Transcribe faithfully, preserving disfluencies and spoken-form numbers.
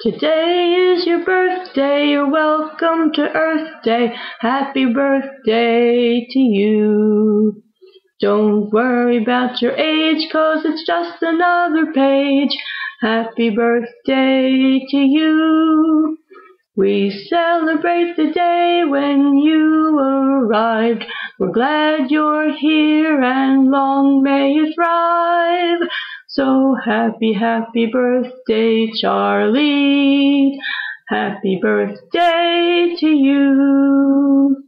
Today is your birthday, you're welcome to Earth Day. Happy birthday to you. Don't worry about your age, 'cause it's just another page. Happy birthday to you. We celebrate the day when you arrived. We're glad you're here and long may you thrive. So happy, happy birthday, Charlie. Happy birthday to you.